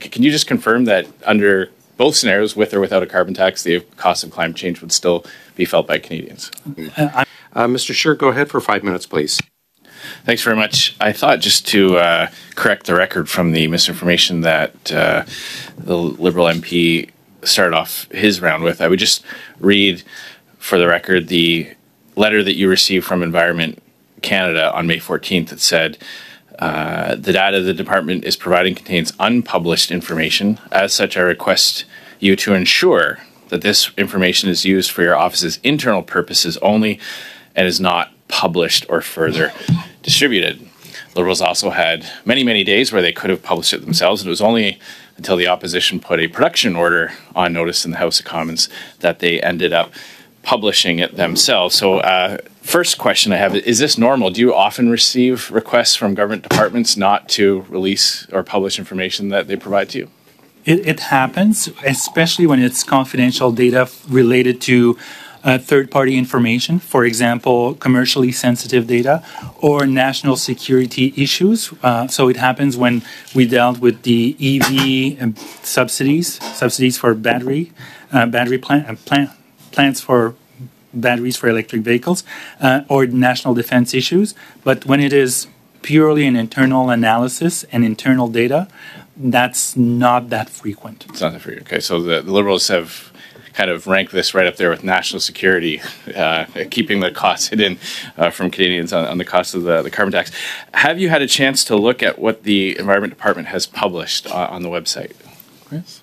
Can you just confirm that under both scenarios, with or without a carbon tax, the cost of climate change would still be felt by Canadians? Mr. Scheer, go ahead for 5 minutes, please. Thanks very much. I thought just to correct the record from the misinformation that the Liberal MP started off his round with, I would just read for the record the letter that you received from Environment Canada on May 14th that said, the data the department is providing contains unpublished information. As such, I request you to ensure that this information is used for your office's internal purposes only and is not published or further distributed. Liberals also had many days where they could have published it themselves, and it was only until the opposition put a production order on notice in the House of Commons that they ended up publishing it themselves. So first question I have is this normal? Do you often receive requests from government departments not to release or publish information that they provide to you? It happens, especially when it's confidential data related to third-party information, for example, commercially sensitive data or national security issues. So it happens when we dealt with the EV subsidies for plants for batteries for electric vehicles, or national defense issues. But when it is purely an internal analysis and internal data, that's not that frequent. It's not that frequent. Okay, so the Liberals have kind of ranked this right up there with national security, keeping the costs hidden from Canadians on the cost of the carbon tax. Have you had a chance to look at what the Environment Department has published on the website? Chris?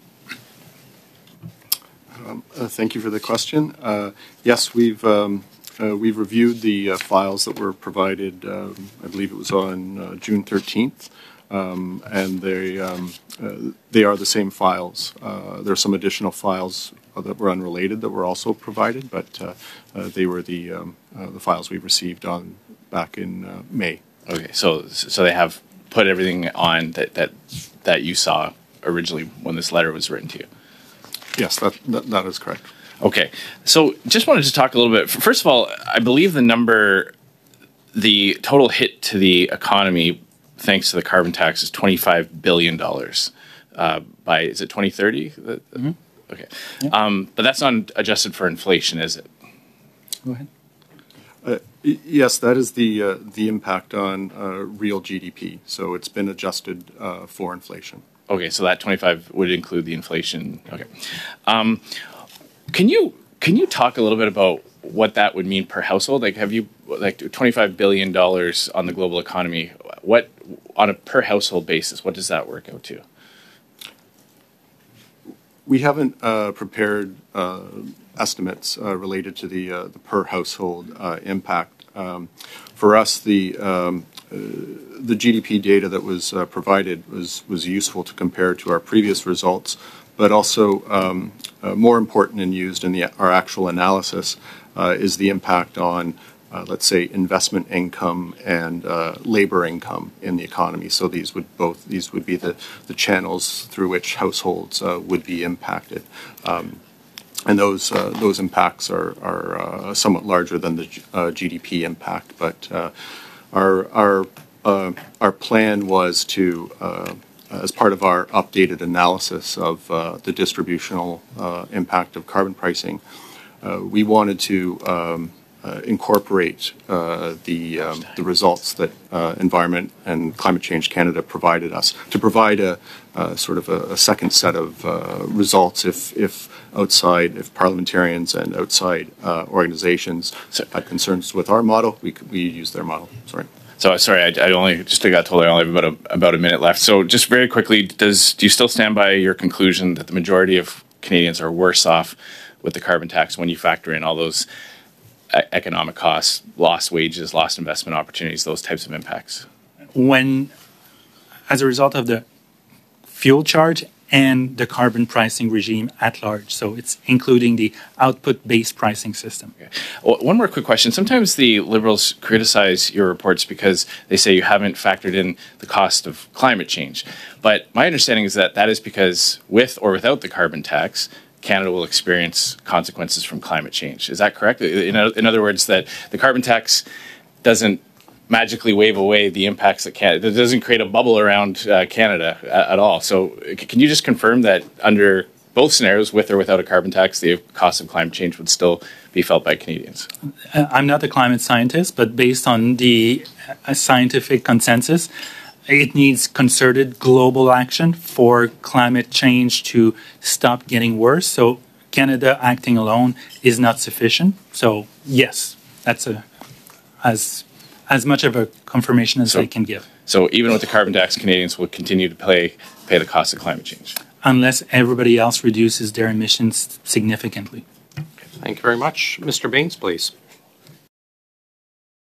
Thank you for the question. Yes, we've reviewed the files that were provided, I believe it was on June 13th, and they are the same files. There are some additional files that were unrelated that were also provided, but they were the files we received on back in May. Okay, so they have put everything on that you saw originally when this letter was written to you? Yes, that is correct. Okay, so just wanted to talk a little bit. First of all, I believe the total hit to the economy thanks to the carbon tax is $25 billion by, is it 2030? Mm-hmm. Okay, yeah. But that's not adjusted for inflation, is it? Go ahead. Yes, that is the impact on real GDP. So it's been adjusted for inflation. Okay, so that 25 would include the inflation. Okay, can you talk a little bit about what that would mean per household? Like, have you like $25 billion on the global economy? What on a per household basis? What does that work out to? We haven't prepared estimates related to the per household impact. For us, the GDP data that was provided was useful to compare to our previous results, but also more important and used in our actual analysis is the impact on, let's say, investment income and labor income in the economy. So these would be the channels through which households would be impacted. And those impacts are somewhat larger than the GDP impact, but our plan was to, as part of our updated analysis of the distributional impact of carbon pricing, we wanted to incorporate the results that Environment and Climate Change Canada provided us to provide a sort of a second set of results if parliamentarians and outside organizations had concerns with our model, we use their model. Sorry. So sorry, I only just got told I only have about a minute left. So just very quickly, do you still stand by your conclusion that the majority of Canadians are worse off with the carbon tax when you factor in all those economic costs, lost wages, lost investment opportunities, those types of impacts? When, as a result of the fuel charge and the carbon pricing regime at large. So it's including the output-based pricing system. Okay. Well, one more quick question. Sometimes the Liberals criticize your reports because they say you haven't factored in the cost of climate change. But my understanding is that is because with or without the carbon tax, Canada will experience consequences from climate change. Is that correct? In other words, that the carbon tax doesn't magically wave away the impacts that Canada. It doesn't create a bubble around Canada at all. So can you just confirm that under both scenarios, with or without a carbon tax, the cost of climate change would still be felt by Canadians? I'm not a climate scientist, but based on the scientific consensus, it needs concerted global action for climate change to stop getting worse. So Canada acting alone is not sufficient. So yes, that's as much of a confirmation as they can give. So even with the carbon tax, Canadians will continue to pay the cost of climate change? Unless everybody else reduces their emissions significantly. Thank you very much. Mr. Baines, please.